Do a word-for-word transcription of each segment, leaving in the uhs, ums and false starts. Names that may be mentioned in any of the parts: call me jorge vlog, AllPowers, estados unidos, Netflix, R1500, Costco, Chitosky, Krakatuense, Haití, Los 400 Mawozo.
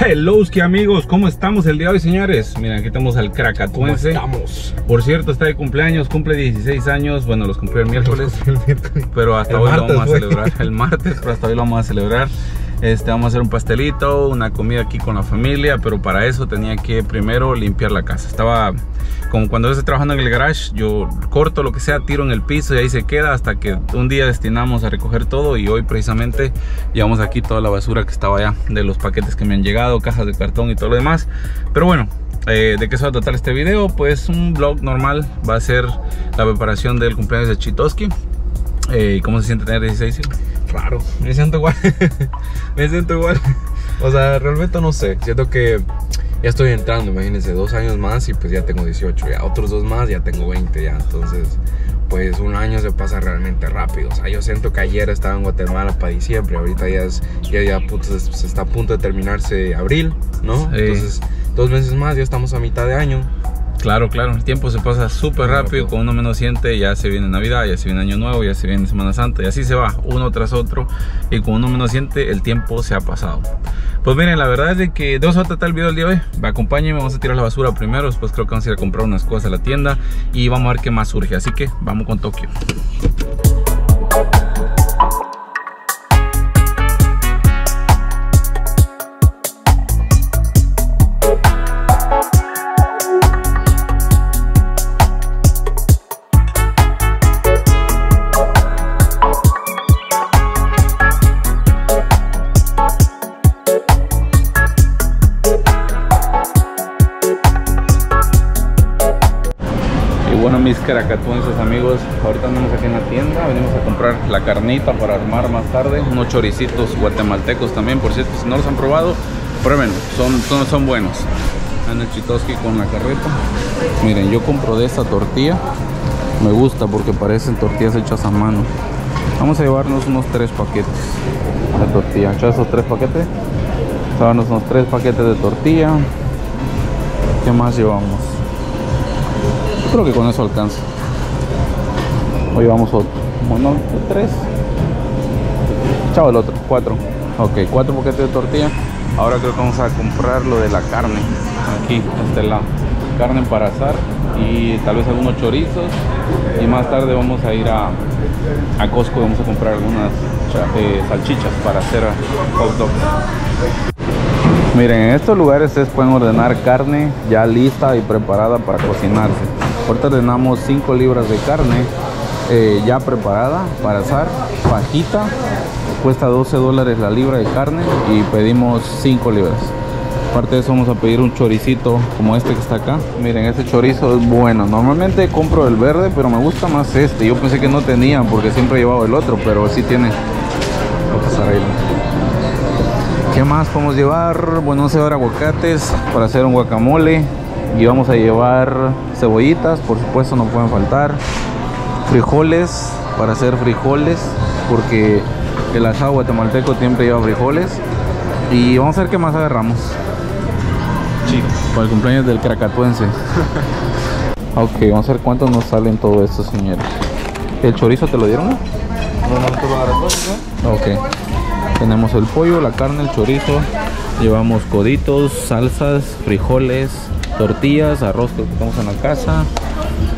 Hello, que amigos, ¿cómo estamos el día de hoy, señores? Miren, aquí estamos al Krakatuense. Estamos. Por cierto, está de cumpleaños, cumple dieciséis años. Bueno, los cumplió el miércoles, el miércoles. Pero hasta el hoy martes, lo vamos a celebrar. El martes, pero hasta hoy lo vamos a celebrar. Este, vamos a hacer un pastelito, una comida aquí con la familia, pero para eso tenía que primero limpiar la casa. Estaba, como cuando yo estoy trabajando en el garage, yo corto lo que sea, tiro en el piso y ahí se queda hasta que un día destinamos a recoger todo, y hoy precisamente llevamos aquí toda la basura que estaba allá, de los paquetes que me han llegado, cajas de cartón y todo lo demás. Pero bueno, eh, ¿de qué se va a tratar este video? Pues un vlog normal, va a ser la preparación del cumpleaños de Chitosky. Eh, ¿Cómo se siente tener dieciséis? Claro, me siento igual. Me siento igual. O sea, realmente no sé. Siento que ya estoy entrando, imagínense, dos años más y pues ya tengo dieciocho. Ya otros dos más, ya tengo veinte ya. Entonces, pues un año se pasa realmente rápido. O sea, yo siento que ayer estaba en Guatemala para diciembre. Ahorita ya, es, ya, ya puto, se está a punto de terminarse abril, ¿no? Sí. Entonces, dos meses más, ya estamos a mitad de año. Claro, claro, el tiempo se pasa súper rápido, como uno menos siente, ya se viene Navidad, ya se viene Año Nuevo, ya se viene Semana Santa, y así se va, uno tras otro, y como uno menos siente, el tiempo se ha pasado. Pues miren, la verdad es de que de eso va a tratar el video el día de hoy. Acompáñenme, vamos a tirar la basura primero, después creo que vamos a ir a comprar unas cosas a la tienda, y vamos a ver qué más surge, así que vamos con Tokio. Bueno, mis krakatuenses amigos, ahorita andamos aquí en la tienda, venimos a comprar la carnita para armar más tarde, unos choricitos guatemaltecos también, por cierto, si no los han probado, pruébenlos, son, son, son buenos. Ana Chitosky con la carreta. Miren, yo compro de esta tortilla, me gusta porque parecen tortillas hechas a mano. Vamos a llevarnos unos tres paquetes de tortilla, ¿han hecho esos tres paquetes? Vamos a llevarnos unos tres paquetes de tortilla. ¿Qué más llevamos? Creo que con eso alcanza. Hoy vamos otro. Bueno, tres. Chao, el otro. Cuatro. Ok, cuatro paquetes de tortilla. Ahora creo que vamos a comprar lo de la carne. Aquí, de este lado. Carne para asar y tal vez algunos chorizos. Y más tarde vamos a ir a, a Costco y vamos a comprar algunas eh, salchichas para hacer hot dog. Miren, en estos lugares ustedes pueden ordenar carne ya lista y preparada para cocinarse. Ahorita ordenamos cinco libras de carne eh, ya preparada para asar, fajita, cuesta doce dólares la libra de carne y pedimos cinco libras. Aparte de eso vamos a pedir un choricito como este que está acá. Miren, este chorizo es bueno, normalmente compro el verde pero me gusta más este. Yo pensé que no tenía porque siempre he llevado el otro, pero sí tiene. ¿Qué más podemos llevar? Bueno, se van a aguacates para hacer un guacamole. Y vamos a llevar cebollitas, por supuesto no pueden faltar. Frijoles, para hacer frijoles, porque el asado guatemalteco siempre lleva frijoles. Y vamos a ver qué más agarramos. Chicos, para el cumpleaños del krakatuense. Ok, vamos a ver cuánto nos salen todo esto, señores. ¿El chorizo te lo dieron? No, no te lo agarraron. Ok. Tenemos el pollo, la carne, el chorizo. Llevamos coditos, salsas, frijoles, tortillas, arroz que tenemos en la casa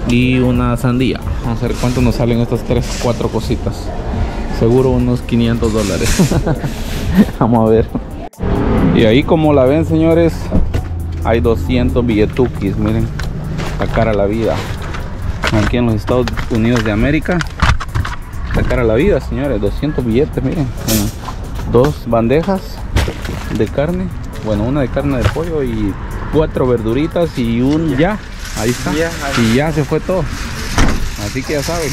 y una sandía. Vamos a ver cuánto nos salen estas tres, cuatro cositas. Seguro unos quinientos dólares. Vamos a ver. Y ahí como la ven, señores, hay doscientos billetuquis. Miren, la cara a la vida. Aquí en los Estados Unidos de América, la cara a la vida, señores. doscientos billetes, miren. Bueno, dos bandejas de carne. Bueno, una de carne de pollo y cuatro verduritas y un ya, ya. Ahí está, ya, ahí. Y ya se fue todo, así que ya saben.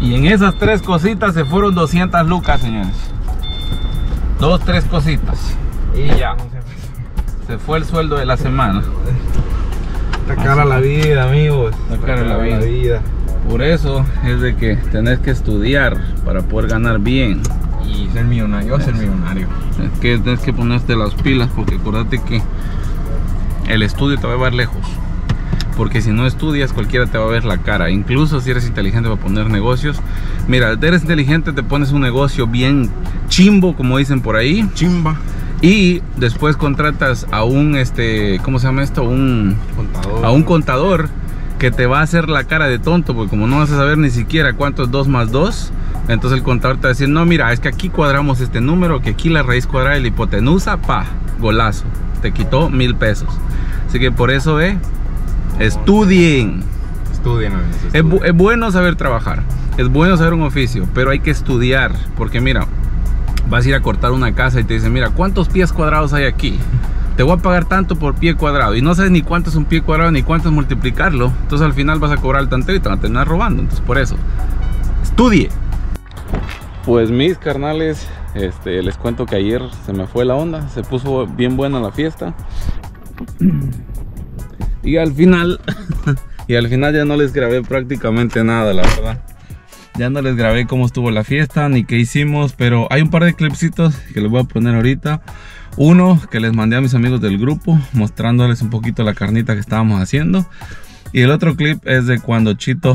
Y en esas tres cositas se fueron doscientas lucas, señores. Dos, tres cositas y ya se fue el sueldo de la semana. La cara a la vida, amigos, la cara a la, la vida. Por eso es de que tenés que estudiar para poder ganar bien y ser millonario. Yo voy a ser millonario. Es que tienes que ponerte las pilas porque acuérdate que el estudio te va a llevar lejos. porque si no estudias, cualquiera te va a ver la cara. Incluso si eres inteligente para poner negocios. Mira, si eres inteligente te pones un negocio bien chimbo, como dicen por ahí. Chimba. Y después contratas a un, este, ¿cómo se llama esto? Un contador. A un contador que te va a hacer la cara de tonto, porque como no vas a saber ni siquiera cuánto es dos más dos, entonces el contador te va a decir, no, mira, es que aquí cuadramos este número, que aquí la raíz cuadrada de la hipotenusa, pa, golazo, te quitó mil pesos. Así que por eso, eh, estudien. Estudien, es, es, bu es bueno saber trabajar, es bueno saber un oficio, pero hay que estudiar, porque mira, vas a ir a cortar una casa y te dicen, mira, ¿cuántos pies cuadrados hay aquí? Te voy a pagar tanto por pie cuadrado, y no sabes ni cuánto es un pie cuadrado ni cuánto es multiplicarlo. Entonces al final vas a cobrar el tanteo y te van a terminar robando. Entonces por eso, estudie. Pues mis carnales, este, les cuento que ayer se me fue la onda, se puso bien buena la fiesta. Y al final Y al final ya no les grabé prácticamente nada, la verdad. Ya no les grabé cómo estuvo la fiesta ni qué hicimos, pero hay un par de clipsitos que les voy a poner ahorita. Uno que les mandé a mis amigos del grupo, mostrándoles un poquito la carnita que estábamos haciendo. Y el otro clip es de cuando Chito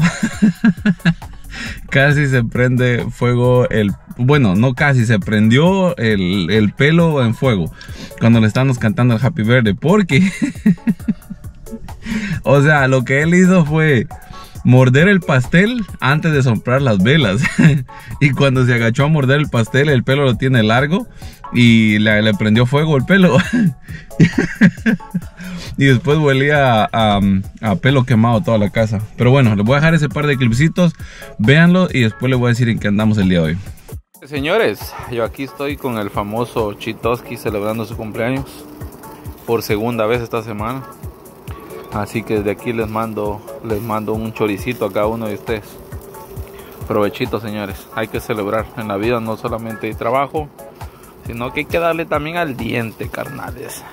casi se prende fuego el... Bueno, no casi, se prendió el, el pelo en fuego cuando le estábamos cantando el Happy Birthday. Porque, o sea, lo que él hizo fue morder el pastel antes de soplar las velas. Y cuando se agachó a morder el pastel, el pelo lo tiene largo y le, le prendió fuego el pelo. Y después huelía a, a, a pelo quemado toda la casa. Pero bueno, les voy a dejar ese par de clipsitos, véanlo, y después les voy a decir en qué andamos el día de hoy. Señores, yo aquí estoy con el famoso Chitosky celebrando su cumpleaños por segunda vez esta semana. Así que desde aquí les mando, les mando un choricito a cada uno de ustedes. Provechito, señores. Hay que celebrar. En la vida no solamente hay trabajo, sino que hay que darle también al diente, carnales.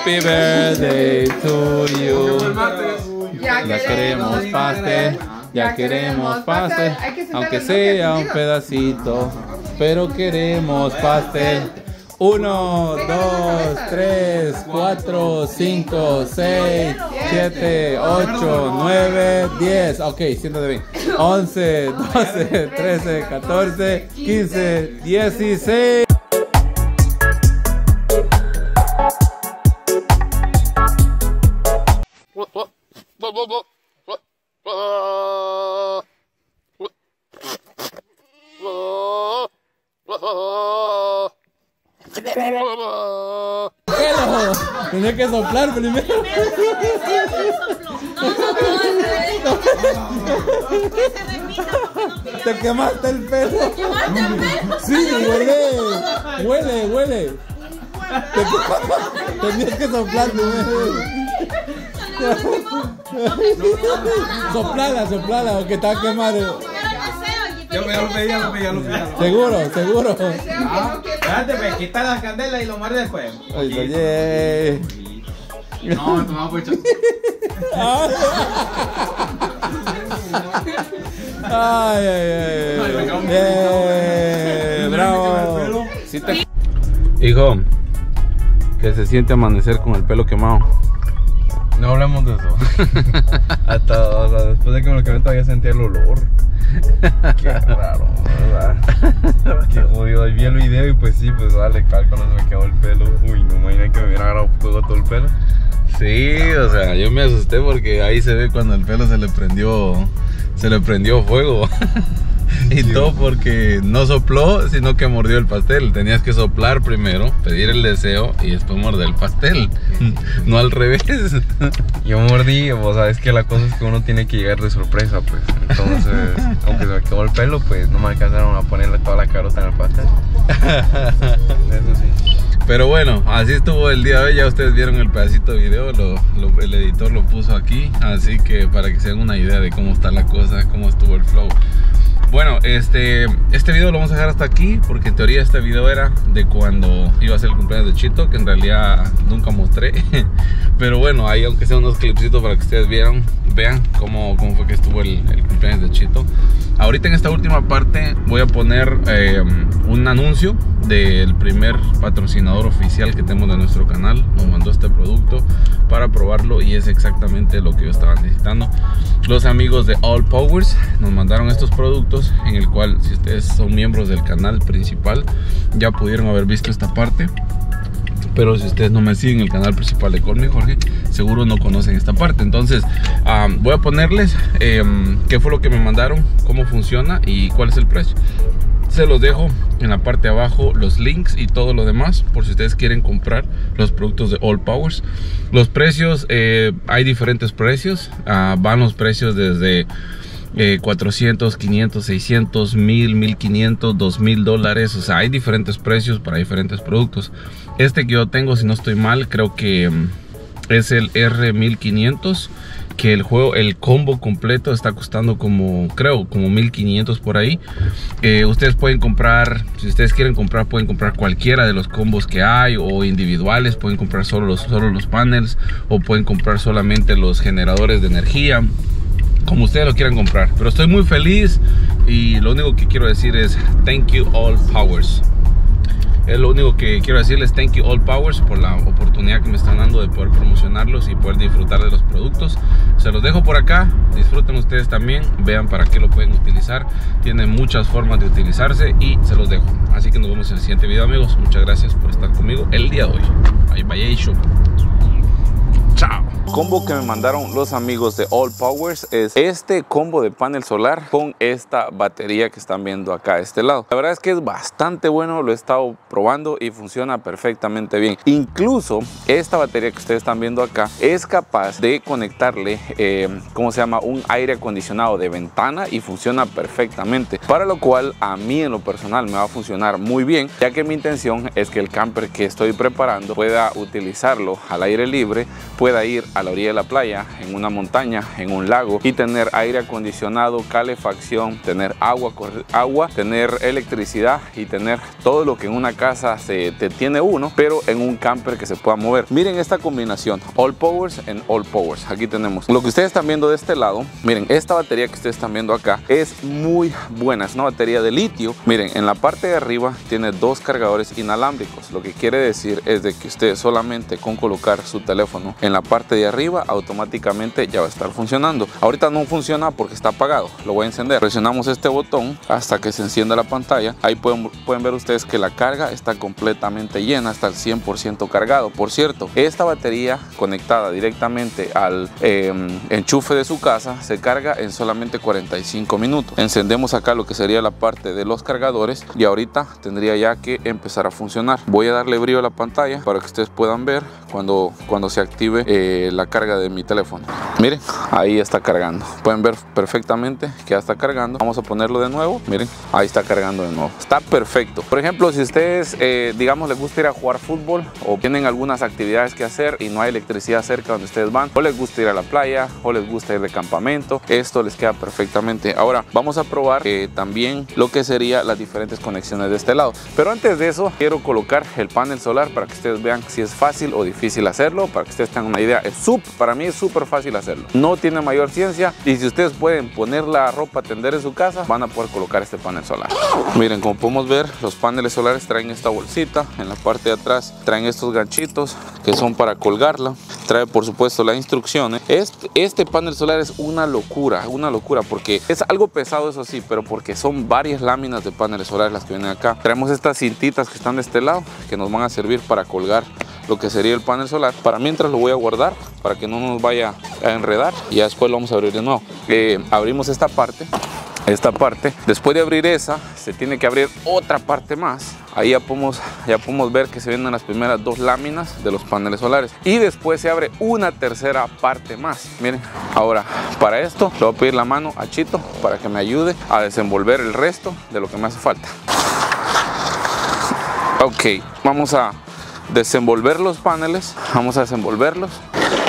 Happy birthday to you. Ya queremos pastel, ya queremos pastel, aunque sea un pedacito, pero queremos pastel. uno, dos, tres, cuatro, cinco, seis, siete, ocho, nueve, diez. Ok, siéntate bien. once, doce, trece, catorce, quince, dieciséis. Tenía que soplar primero. Te quemaste el pelo. Te quemaste el pelo. Sí, huele. Huele, huele. Tenías que soplar primero. Soplala, soplala, que está quemado. Yo me lo pedí, lo pedí, lo pedí. Seguro, seguro. Espérate, quita la candela y lo muerde después. Oye, oye. No, tomamos por choque. Ay, ay, ay. Bravo. Hijo, que se siente amanecer con el pelo quemado. No hablemos de eso. Hasta, o sea, después de que me lo quemé todavía sentía el olor. Qué raro, ¿verdad? Qué jodido. Ahí vi el video y pues sí, pues dale, cálculo, se me quedó el pelo. Uy, no imaginé que me hubiera agarrado fuego todo el pelo. Sí, no, o sea, yo me asusté porque ahí se ve cuando el pelo se le prendió, se le prendió fuego. Y sí, todo porque no sopló, sino que mordió el pastel. Tenías que soplar primero, pedir el deseo y después morder el pastel. No al revés. Yo mordí, o sea, es que la cosa es que uno tiene que llegar de sorpresa, pues. Entonces, aunque se me quedó el pelo, pues no me alcanzaron a ponerle toda la carota en el pastel. Eso sí. Pero bueno, así estuvo el día de hoy. Ya ustedes vieron el pedacito de video, lo, lo, el editor lo puso aquí. Así que para que se den una idea de cómo está la cosa, cómo estuvo el flow. Bueno, este, este video lo vamos a dejar hasta aquí, porque en teoría este video era de cuando iba a ser el cumpleaños de Chito, que en realidad nunca mostré. Pero bueno, ahí aunque sean unos clipsitos para que ustedes vieran, vean cómo, cómo fue que estuvo el, el cumpleaños de Chito. Ahorita en esta última parte voy a poner eh, un anuncio del primer patrocinador oficial que tenemos de nuestro canal. Nos mandó este producto para probarlo y es exactamente lo que yo estaba necesitando. Los amigos de AllPowers nos mandaron estos productos, en el cual, si ustedes son miembros del canal principal, ya pudieron haber visto esta parte. Pero si ustedes no me siguen el canal principal de Call Me Jorge, seguro no conocen esta parte. Entonces um, voy a ponerles eh, qué fue lo que me mandaron, cómo funciona y cuál es el precio. Se los dejo en la parte de abajo los links y todo lo demás, por si ustedes quieren comprar los productos de AllPowers. Los precios, eh, hay diferentes precios. uh, Van los precios desde Eh, cuatrocientos, quinientos, seiscientos, mil, mil quinientos, dos mil dólares. O sea, hay diferentes precios para diferentes productos. Este que yo tengo, si no estoy mal, creo que es el R mil quinientos, que el juego, el combo completo está costando como, creo, como mil quinientos por ahí. eh, Ustedes pueden comprar, si ustedes quieren comprar, pueden comprar cualquiera de los combos que hay, o individuales, pueden comprar solo los, solo los panels, o pueden comprar solamente los generadores de energía, como ustedes lo quieran comprar. Pero estoy muy feliz y lo único que quiero decir es thank you AllPowers. Es lo único que quiero decirles, thank you AllPowers, por la oportunidad que me están dando de poder promocionarlos y poder disfrutar de los productos. Se los dejo por acá, disfruten ustedes también, vean para qué lo pueden utilizar. Tienen muchas formas de utilizarse y se los dejo. Así que nos vemos en el siguiente video, amigos. Muchas gracias por estar conmigo el día de hoy. Bye bye, shop. Chao. Combo que me mandaron los amigos de AllPowers es este combo de panel solar con esta batería que están viendo acá a este lado. La verdad es que es bastante bueno, lo he estado probando y funciona perfectamente bien. Incluso esta batería que ustedes están viendo acá es capaz de conectarle eh, ¿cómo se llama? Un aire acondicionado de ventana y funciona perfectamente, para lo cual a mí en lo personal me va a funcionar muy bien, ya que mi intención es que el camper que estoy preparando pueda utilizarlo al aire libre, pueda ir a la orilla de la playa, en una montaña, en un lago, y tener aire acondicionado, calefacción, tener agua, agua, tener electricidad y tener todo lo que en una casa se te tiene uno, pero en un camper que se pueda mover. Miren esta combinación, AllPowers en AllPowers. Aquí tenemos lo que ustedes están viendo de este lado. Miren, esta batería que ustedes están viendo acá es muy buena, es una batería de litio. Miren, en la parte de arriba tiene dos cargadores inalámbricos, lo que quiere decir es de que ustedes solamente con colocar su teléfono en la parte de arriba automáticamente ya va a estar funcionando. Ahorita no funciona porque está apagado, lo voy a encender. Presionamos este botón hasta que se encienda la pantalla. Ahí pueden, pueden ver ustedes que la carga está completamente llena, está al cien por ciento cargado. Por cierto, esta batería conectada directamente al eh, enchufe de su casa se carga en solamente cuarenta y cinco minutos. Encendemos acá lo que sería la parte de los cargadores y ahorita tendría ya que empezar a funcionar. Voy a darle brillo a la pantalla para que ustedes puedan ver cuando, cuando se active eh, la carga de mi teléfono. Miren, ahí está cargando, pueden ver perfectamente que ya está cargando. Vamos a ponerlo de nuevo. Miren, ahí está cargando de nuevo, está perfecto. Por ejemplo, si ustedes eh, digamos les gusta ir a jugar fútbol, o tienen algunas actividades que hacer y no hay electricidad cerca donde ustedes van, o les gusta ir a la playa, o les gusta ir de campamento, esto les queda perfectamente. Ahora vamos a probar eh, también lo que sería las diferentes conexiones de este lado, pero antes de eso quiero colocar el panel solar para que ustedes vean si es fácil o difícil hacerlo, para que ustedes tengan una idea. Para mí es súper fácil hacerlo, no tiene mayor ciencia, y si ustedes pueden poner la ropa a tender en su casa, van a poder colocar este panel solar. Miren, como podemos ver, los paneles solares traen esta bolsita, en la parte de atrás traen estos ganchitos que son para colgarla, trae por supuesto las instrucciones. Este, este panel solar es una locura, una locura, porque es algo pesado, eso sí, pero porque son varias láminas de paneles solares las que vienen acá. Traemos estas cintitas que están de este lado que nos van a servir para colgar lo que sería el panel solar. Para mientras lo voy a guardar para que no nos vaya a enredar, y ya después lo vamos a abrir de nuevo. Eh, abrimos esta parte, esta parte, después de abrir esa se tiene que abrir otra parte más. Ahí ya podemos, ya podemos ver que se vienen las primeras dos láminas de los paneles solares, y después se abre una tercera parte más. Miren, ahora para esto le voy a pedir la mano a Chito para que me ayude a desenvolver el resto de lo que me hace falta. Ok, vamos a desenvolver los paneles, vamos a desenvolverlos.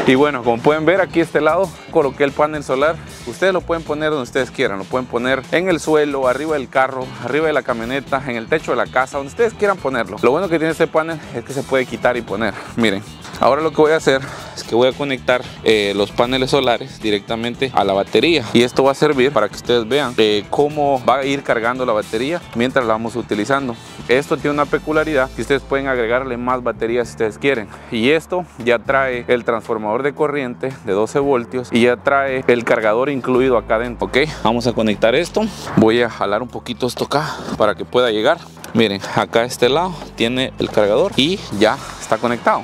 Y bueno, como pueden ver, aquí a este lado coloqué el panel solar Ustedes lo pueden poner donde ustedes quieran, lo pueden poner en el suelo, arriba del carro, arriba de la camioneta, en el techo de la casa, donde ustedes quieran ponerlo. Lo bueno que tiene este panel es que se puede quitar y poner. Miren, ahora lo que voy a hacer es que voy a conectar eh, los paneles solares directamente a la batería, y esto va a servir para que ustedes vean eh, cómo va a ir cargando la batería mientras la vamos utilizando. Esto tiene una peculiaridad que ustedes pueden agregarle más baterías si ustedes quieren, y esto ya trae el transformador de corriente de doce voltios y ya trae el cargador incluido acá dentro. Ok, vamos a conectar esto. Voy a jalar un poquito esto acá para que pueda llegar. Miren, acá a este lado tiene el cargador y ya está conectado.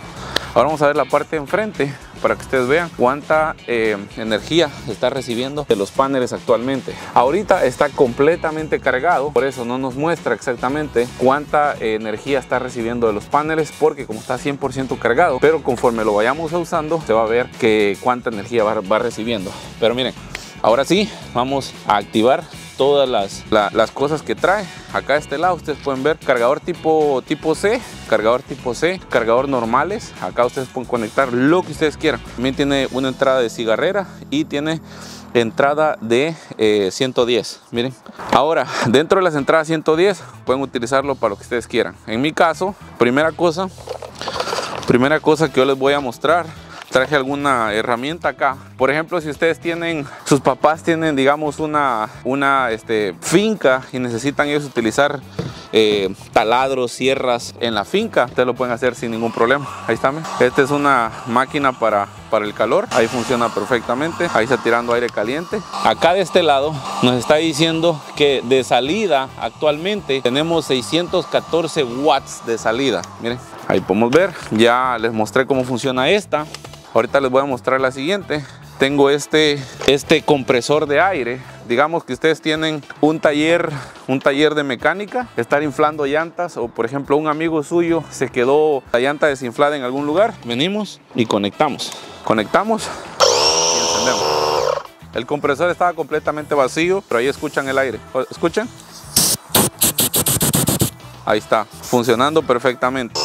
Ahora vamos a ver la parte de enfrente para que ustedes vean cuánta eh, energía está recibiendo de los paneles actualmente. Ahorita está completamente cargado, por eso no nos muestra exactamente cuánta eh, energía está recibiendo de los paneles, porque como está cien por ciento cargado, pero conforme lo vayamos usando se va a ver que cuánta energía va, va recibiendo. Pero miren, ahora sí vamos a activar todas las, la, las cosas que trae. Acá de este lado ustedes pueden ver cargador tipo, tipo C, cargador tipo C, cargador normales. Acá ustedes pueden conectar lo que ustedes quieran. También tiene una entrada de cigarrera y tiene entrada de eh, ciento diez. Miren, ahora dentro de las entradas ciento diez pueden utilizarlo para lo que ustedes quieran. En mi caso, primera cosa, primera cosa que yo les voy a mostrar, traje alguna herramienta acá. Por ejemplo, si ustedes tienen, sus papás tienen, digamos, una, una este, finca y necesitan ellos utilizar eh, taladros, sierras en la finca, ustedes lo pueden hacer sin ningún problema. Ahí está, miren. Esta es una máquina para, para el calor. Ahí funciona perfectamente. Ahí está tirando aire caliente. Acá de este lado nos está diciendo que de salida actualmente tenemos seiscientos catorce watts de salida. Miren, ahí podemos ver. Ya les mostré cómo funciona esta. Ahorita les voy a mostrar la siguiente. Tengo este, este compresor de aire. Digamos que ustedes tienen un taller, un taller de mecánica, estar inflando llantas, o por ejemplo un amigo suyo se quedó la llanta desinflada en algún lugar. Venimos y conectamos. Conectamos y encendemos. El compresor estaba completamente vacío, pero ahí escuchan el aire. ¿Escuchan? Ahí está, funcionando perfectamente.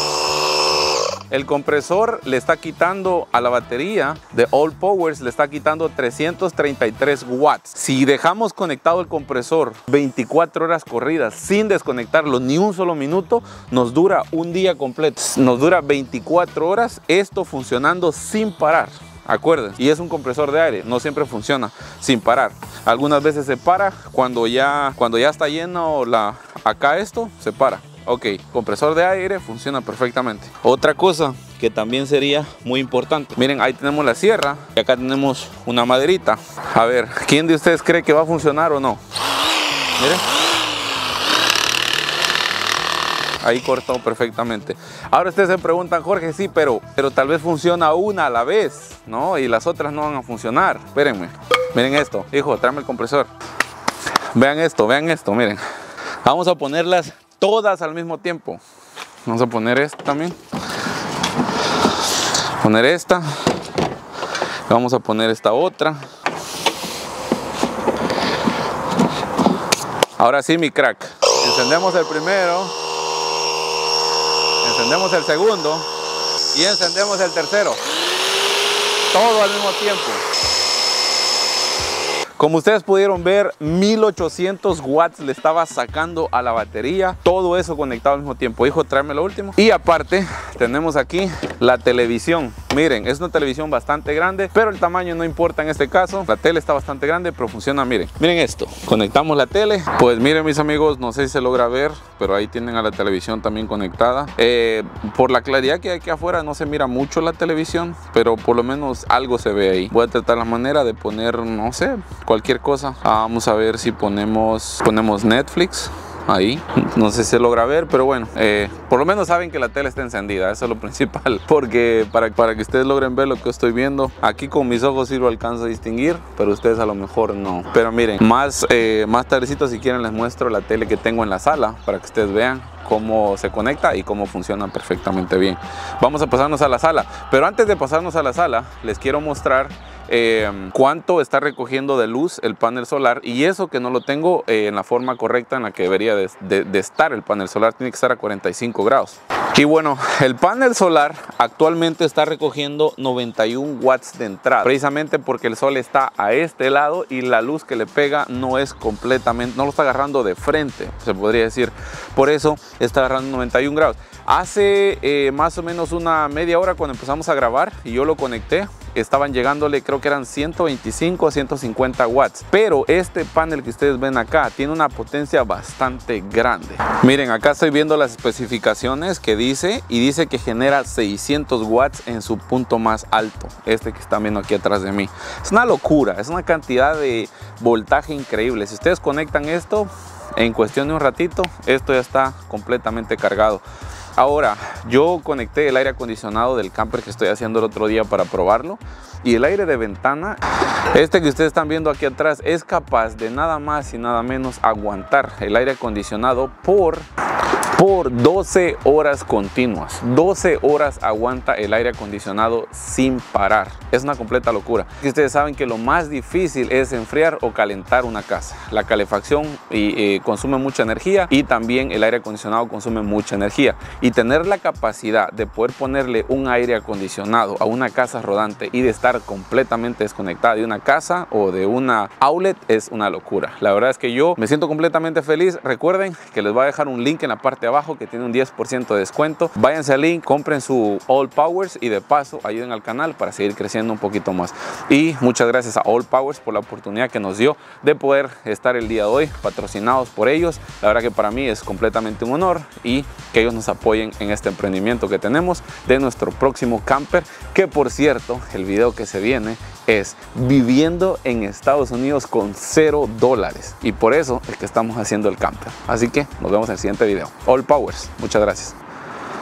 El compresor le está quitando a la batería de AllPowers, le está quitando trescientos treinta y tres watts. Si dejamos conectado el compresor veinticuatro horas corridas sin desconectarlo ni un solo minuto, nos dura un día completo. Nos dura veinticuatro horas esto funcionando sin parar. Acuerden, y es un compresor de aire, no siempre funciona sin parar. Algunas veces se para, cuando ya, cuando ya está lleno la, acá esto, se para. Ok, compresor de aire funciona perfectamente. Otra cosa que también sería muy importante. Miren, ahí tenemos la sierra y acá tenemos una maderita. A ver, ¿quién de ustedes cree que va a funcionar o no? Miren. Ahí cortó perfectamente. Ahora ustedes se preguntan, Jorge, sí, pero, pero tal vez funciona una a la vez, ¿no? Y las otras no van a funcionar. Espérenme. Miren esto. Hijo, tráeme el compresor. Vean esto, vean esto, miren. Vamos a ponerlas todas al mismo tiempo. Vamos a poner esta también. Poner esta. Vamos a poner esta otra. Ahora sí, mi crack. Encendemos el primero. Encendemos el segundo. Y encendemos el tercero. Todo al mismo tiempo. Como ustedes pudieron ver, mil ochocientos watts le estaba sacando a la batería. Todo eso conectado al mismo tiempo. Hijo, tráeme lo último. Y aparte, tenemos aquí la televisión. Miren, es una televisión bastante grande, pero el tamaño no importa en este caso. La tele está bastante grande, pero funciona, miren. Miren esto, conectamos la tele. Pues miren, mis amigos, no sé si se logra ver, pero ahí tienen a la televisión también conectada. Eh, por la claridad que hay aquí afuera, no se mira mucho la televisión, pero por lo menos algo se ve ahí. Voy a tratar la manera de poner, no sé, cualquier cosa. Ah, vamos a ver si ponemos, ponemos Netflix. Ahí, no sé si se logra ver, pero bueno, eh, por lo menos saben que la tele está encendida, eso es lo principal, porque para, para que ustedes logren ver lo que estoy viendo, aquí con mis ojos sí lo alcanzo a distinguir, pero ustedes a lo mejor no. Pero miren, más, eh, más tardecito si quieren les muestro la tele que tengo en la sala, para que ustedes vean cómo se conecta y cómo funciona perfectamente bien. Vamos a pasarnos a la sala, pero antes de pasarnos a la sala, les quiero mostrar Eh, cuánto está recogiendo de luz el panel solar, y eso que no lo tengo eh, en la forma correcta en la que debería de, de, de estar. El panel solar tiene que estar a cuarenta y cinco grados. Y bueno, el panel solar actualmente está recogiendo noventa y un watts de entrada, precisamente porque el sol está a este lado y la luz que le pega no es completamente, no lo está agarrando de frente, se podría decir. Por eso está agarrando noventa y un grados. Hace eh, más o menos una media hora cuando empezamos a grabar y yo lo conecté, estaban llegándole, creo que eran ciento veinticinco a ciento cincuenta watts, pero este panel que ustedes ven acá tiene una potencia bastante grande. Miren, acá estoy viendo las especificaciones que dice y dice que genera seiscientos watts en su punto más alto, este que están viendo aquí atrás de mí. Es una locura, es una cantidad de voltaje increíble. Si ustedes conectan esto, en cuestión de un ratito, esto ya está completamente cargado. Ahora, yo conecté el aire acondicionado del camper que estoy haciendo el otro día para probarlo, y el aire de ventana, este que ustedes están viendo aquí atrás, es capaz de nada más y nada menos aguantar el aire acondicionado por, por doce horas continuas. doce horas aguanta el aire acondicionado sin parar. Es una completa locura. Ustedes saben que lo más difícil es enfriar o calentar una casa. La calefacción y, eh, consume mucha energía, y también el aire acondicionado consume mucha energía. Y tener la capacidad de poder ponerle un aire acondicionado a una casa rodante y de estar completamente desconectada de una casa o de una outlet es una locura. La verdad es que yo me siento completamente feliz. Recuerden que les voy a dejar un link en la parte de abajo que tiene un diez por ciento de descuento. Váyanse al link, compren su AllPowers y de paso ayuden al canal para seguir creciendo un poquito más. Y muchas gracias a AllPowers por la oportunidad que nos dio de poder estar el día de hoy patrocinados por ellos. La verdad que para mí es completamente un honor y que ellos nos apoyen en este emprendimiento que tenemos de nuestro próximo camper, que por cierto el video que se viene es viviendo en Estados Unidos con cero dólares, y por eso es que estamos haciendo el camper. Así que nos vemos en el siguiente video. AllPowers, muchas gracias.